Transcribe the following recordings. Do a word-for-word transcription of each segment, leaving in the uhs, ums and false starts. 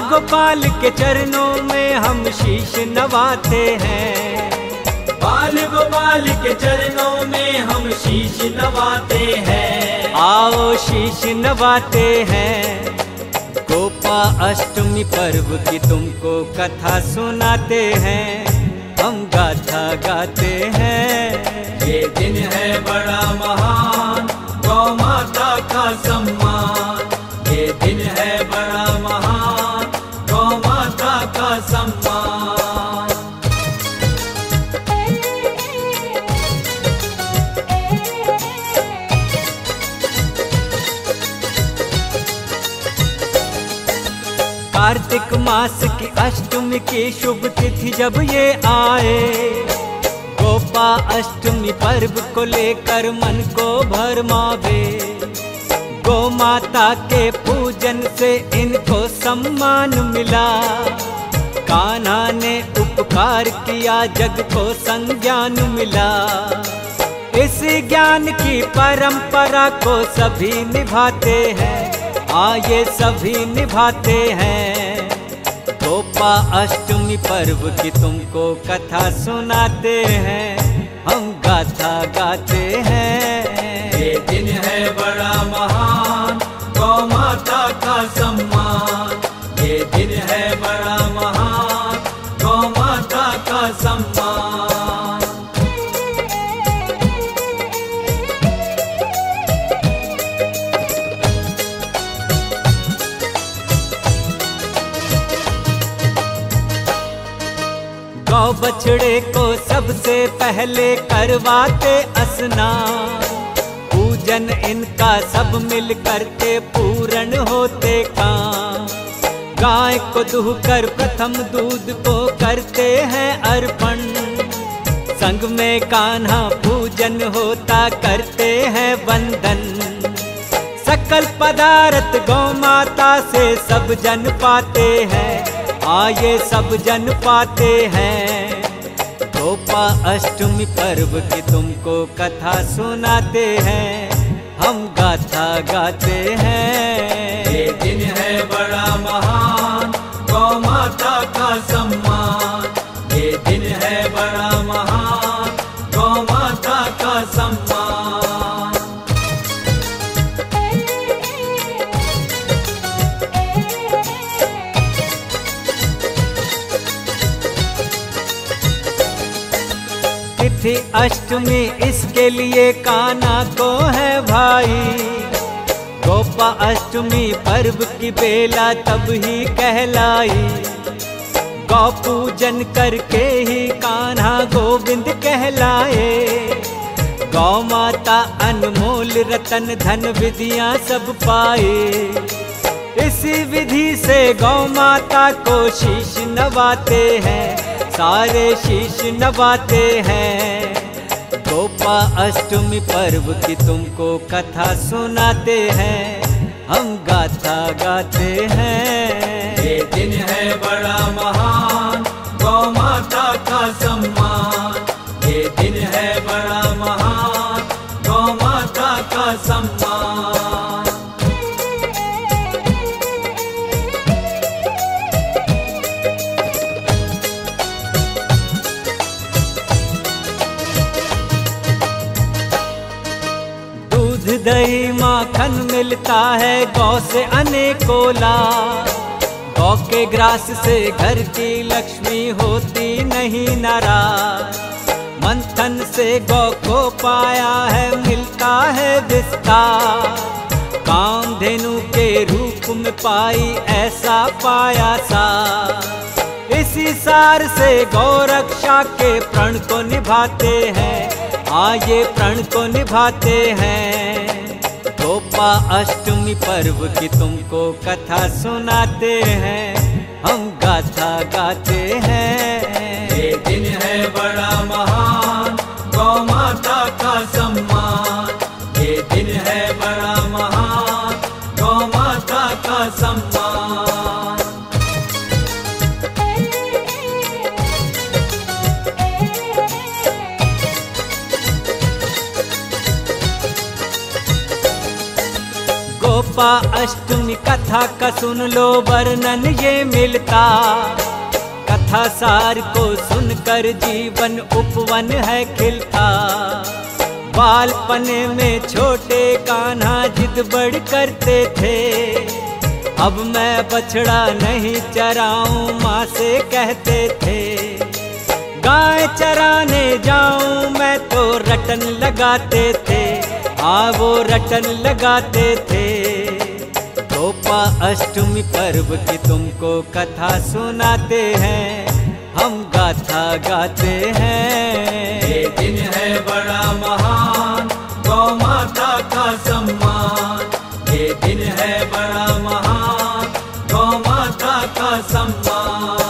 गोपाल गोपाल के चरणों में हम शीश नवाते हैं। बाल गोपाल के चरणों में हम शीश नवाते हैं। आओ शीश नवाते हैं। गोपा अष्टमी पर्व की तुमको कथा सुनाते हैं। हम गाथा गाते हैं। ये दिन है बड़ा महान, गौ माता का सम्मान। ये दिन है बड़ा महान, गौ माता का सम्मान। कार्तिक मास की अष्टमी की शुभ तिथि जब ये आए, गोपा अष्टमी पर्व को लेकर मन को भरमावे। गौ माता के पूजन से इनको सम्मान मिला। कान्हा ने उपकार किया, जग को संज्ञान मिला। इस ज्ञान की परंपरा को सभी निभाते हैं। आइए सभी निभाते हैं। गोपा अष्टमी पर्व की तुमको कथा सुनाते हैं। हम गाथा गाते हैं। ये दिन है बड़ा महान, गौ माता का सम्मान। ये दिन है बड़ा महान, गौ माता का सम्मान। गौ बछड़े को सबसे पहले करवाते स्नान। पूजन इनका सब मिल करके पूर्ण होते काम। गाय को दुहकर प्रथम दूध को करते हैं अर्पण। संग में कान्हा पूजन होता करते हैं वंदन। सकल पदार्थ गौ माता से सब जन पाते हैं। आइए सब जन पाते हैं। गोपा अष्टमी पर्व की तुमको कथा सुनाते हैं। हम गाथा गाते हैं। ये दिन है बड़ा महान, गौ माता का सम्मान। ये दिन है बड़ा महान, गौ माता का सम्मान। तिथि अष्टमी इसके लिए कान्हा को है भाई। गोपा अष्टमी पर्व की बेला तब ही कहलाई। गौ पूजन करके ही कान्हा गोविंद कहलाए। गौ माता अनमोल रतन धन विधियां सब पाए। इसी विधि से गौ माता को शीश नवाते हैं। सारे शीश नवाते हैं। गोपा अष्टमी पर्व की तुमको कथा सुनाते हैं। हम गाथा गाते हैं। ये दिन है बड़ा महान, गौ माता का सम्मान। ये दिन है बड़ा महान, गौ माता का सम्मान। दही माखन मिलता है गौ से अनेकों लाभ। गौ के ग्रास से घर की लक्ष्मी होती नहीं नाराज। मंथन से गौ को पाया है मिलता है विस्तार। कामधेनु के रूप में पाई ऐसा पाया सा। इसी सार से गौ रक्षा के प्रण को निभाते हैं। आइए प्रण को निभाते हैं। गोपा अष्टमी पर्व की तुमको कथा सुनाते हैं। हम गाथा गाते हैं। ये दिन है बड़ा महान, गौ माता का सम्मान। ये दिन है बड़ा महान, गौ माता का सम्मान। गोपा अष्टमी कथा का सुन लो वर्णन ये मिलता। कथा सार को सुनकर जीवन उपवन है खिलता। बालपन में छोटे कान्हा जिद बड़ करते थे, अब मैं बछड़ा नहीं चराऊं माँ से कहते थे। गाय चराने जाऊं मैं तो रटन लगाते थे, आ वो रटन लगाते थे। गोपा अष्टमी पर्व की तुमको कथा सुनाते हैं, हम गाथा गाते हैं। ये दिन है बड़ा महान, गौ माता का सम्मान। ये दिन है बड़ा महान, गौ माता का सम्मान।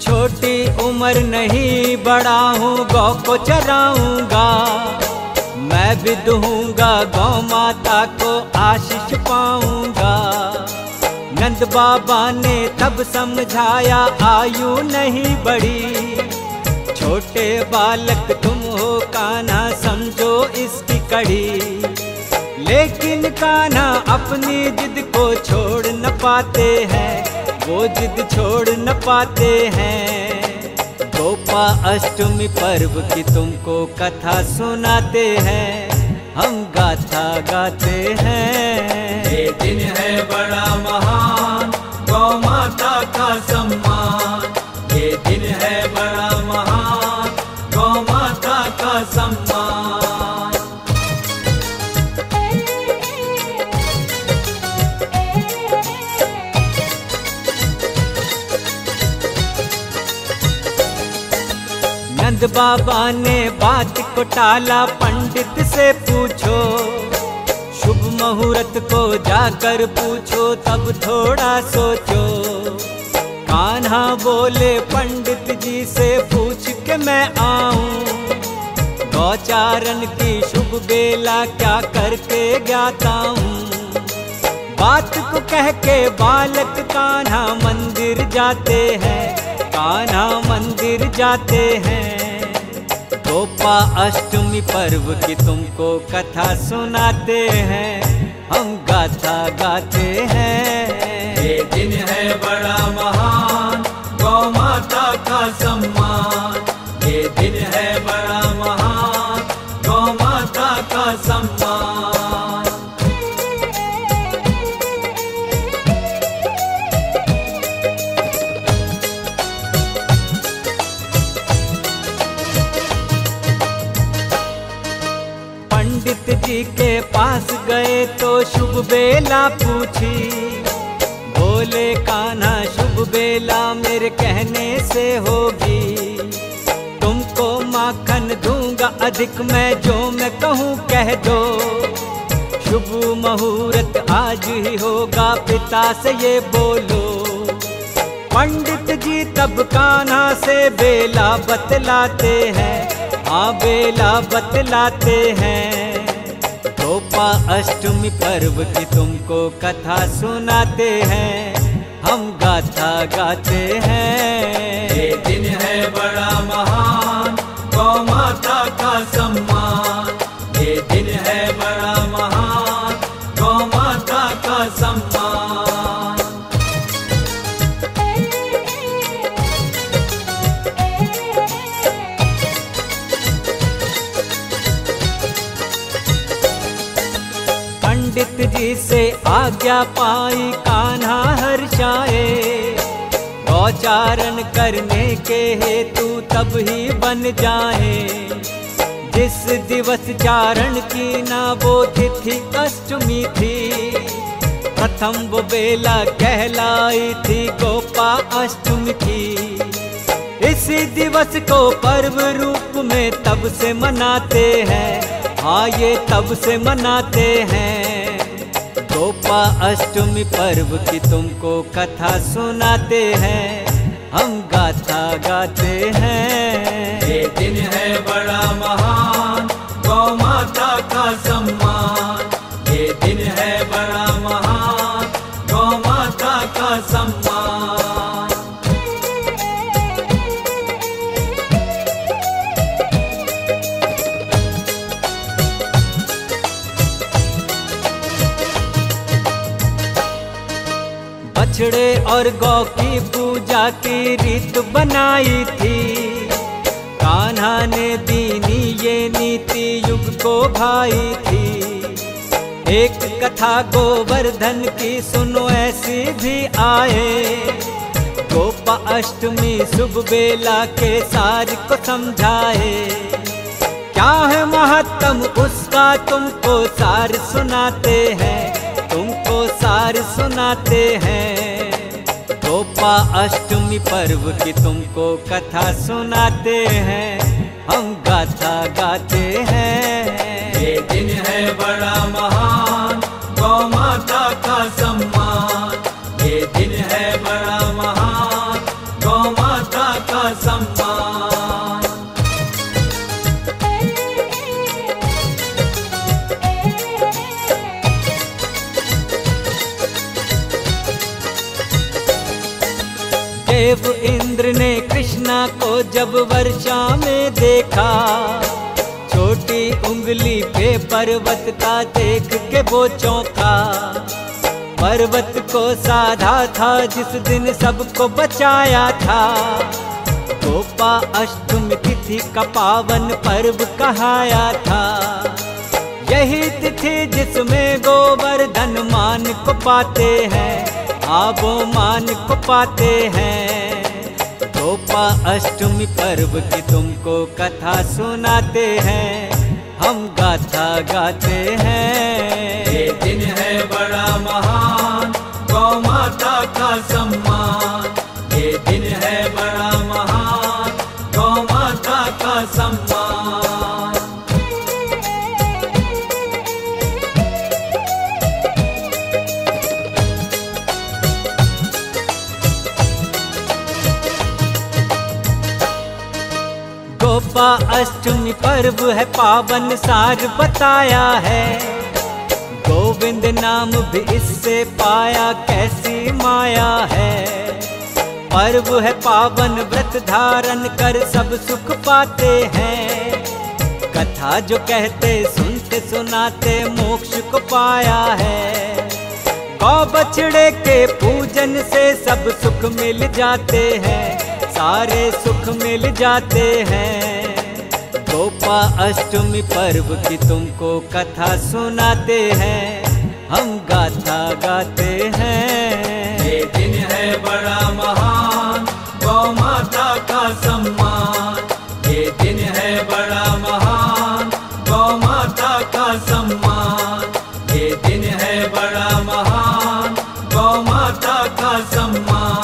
छोटी उम्र नहीं बड़ा हूँ गौ को चराऊंगा, मैं भी दूंगा गौ माता को आशीष पाऊंगा। नंद बाबा ने तब समझाया आयु नहीं बड़ी, छोटे बालक तुम हो कान्हा समझो इसकी कड़ी। लेकिन कान्हा अपनी जिद को छोड़ न पाते हैं, वो जिद छोड़ न पाते हैं। गोपा अष्टमी पर्व की तुमको कथा सुनाते हैं, हम गाथा गाते हैं। ये दिन है बड़ा महान, गौ माता का सम्मान। ये दिन है बड़ा महान, गौ माता का सम्मान। नंद बाबा ने बात को टाला, पंडित से पूछो शुभ मुहूर्त को जाकर पूछो, तब थोड़ा सोचो। कान्हा बोले पंडित जी से पूछ के मैं आऊं, गौचारण की शुभ बेला क्या करके ज्ञाता हूँ। बात को कह के बालक कान्हा मंदिर जाते हैं, कान्हा मंदिर जाते हैं। गोपा अष्टमी पर्व की तुमको कथा सुनाते हैं, हम गाथा गाते हैं। ये दिन है बड़ा महान, गौ माता का सम्मान। ये दिन है बड़ा महान, गौ माता का सम्मान। पंडित जी के पास गए तो शुभ बेला पूछी, बोले कान्हा शुभ बेला मेरे कहने से होगी। तुमको माखन दूंगा अधिक मैं, जो मैं कहूँ कह दो। शुभ मुहूर्त आज ही होगा पिता से ये बोलो। पंडित जी तब कान्हा से बेला बतलाते हैं, हाँ बेला बतलाते हैं। गोपा अष्टमी पर्व की तुमको कथा सुनाते हैं, हम गाथा गाते हैं। ये दिन है बड़ा महान, गौ माता का सम्मान। ये दिन है बड़ा महान, गौ माता का सम्मान। पंडित जी से आज्ञा पाई कान्हा हर्षाए, गौचारण करने के हेतु तब ही बन जाए। जिस दिवस चारण की ना वो तिथि अष्टमी थी, प्रथम वो बेला कहलाई थी गोपा अष्टमी की। इसी दिवस को पर्व रूप में तब से मनाते हैं, हाँ ये तब से मनाते हैं। गोपा अष्टमी पर्व की तुमको कथा सुनाते हैं, हम गाथा गाते हैं। ये दिन है बड़ा महान, गौ माता का सम्मान। ये दिन है बड़ा महान, गौ माता का बछड़े और गौ की पूजा की रीत बनाई थी। कान्हा ने दीनी ये नीति युग को भाई थी। एक कथा गोवर्धन की सुनो ऐसी भी आए। गोप अष्टमी शुभ बेला के सार को समझाए। क्या है महत्तम उसका तुमको सार सुनाते हैं, तुमको सार सुनाते हैं। गोपा अष्टमी पर्व की तुमको कथा सुनाते हैं, हम गाथा गाते हैं। ये दिन है बड़ा महान, गौ माता का सम्मान। ये दिन है बड़ा महान, सम्मान। देव इंद्र ने कृष्णा को जब वर्षा में देखा, छोटी उंगली पे पर्वत का देख के वो चौंका। पर्वत को साधा था जिस दिन सबको बचाया था। गोपा अष्टमी तिथि का पावन पर्व कहाया था। यही तिथि जिसमें गोवर्धन मान को पाते हैं, आबो मान को पाते हैं। गोपा अष्टमी पर्व की तुमको कथा सुनाते हैं, हम गाथा गाते हैं। ये दिन है बड़ा महान, गौ माता का सम्मान। ये दिन है बड़ा महान, सम्मान। गोपा अष्टमी पर्व है पावन सार बताया है। गोविंद नाम भी इससे पाया कैसी माया है। पर्व है पावन व्रत धारण कर सब सुख पाते हैं। कथा जो कहते सुनते सुनाते मोक्ष को पाया है। गौ बछड़े के पूजन से सब सुख मिल जाते हैं, सारे सुख मिल जाते हैं। गोपा अष्टमी पर्व की तुमको कथा सुनाते हैं, हम गाथा गाते हैं। ये दिन है बड़ा महान, गौ माता का सम्मान। ये दिन है बड़ा महान, गौ माता का सम्मान। ये दिन है बड़ा महान, गौ माता का सम्मान।